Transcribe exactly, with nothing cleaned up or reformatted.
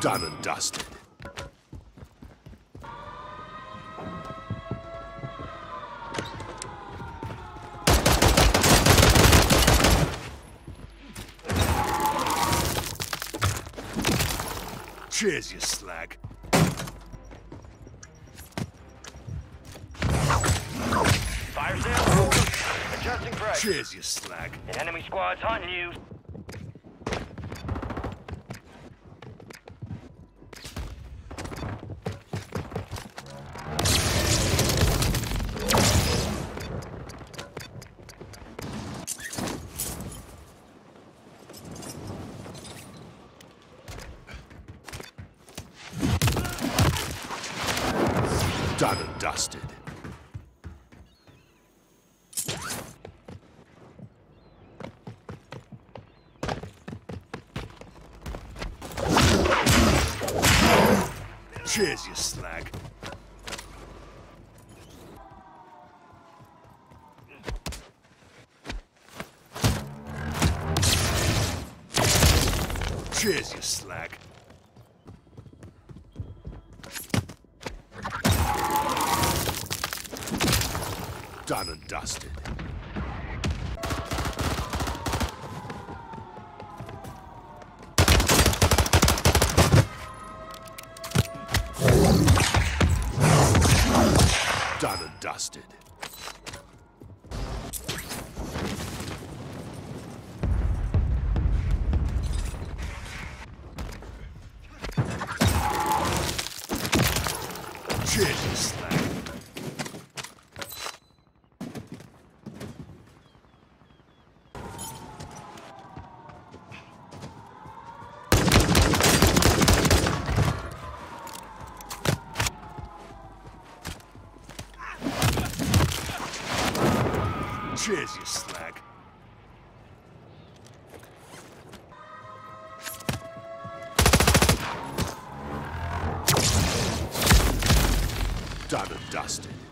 done and dusted. Cheers, you slag. Fire sale. Adjusting price. Cheers, you slag. An enemy squad's hunting you. Done and dusted. Cheers, you slag. Cheers, you slag. Done and dusted. Done and dusted. Cheers, Cheers, you slag. Done and dusted.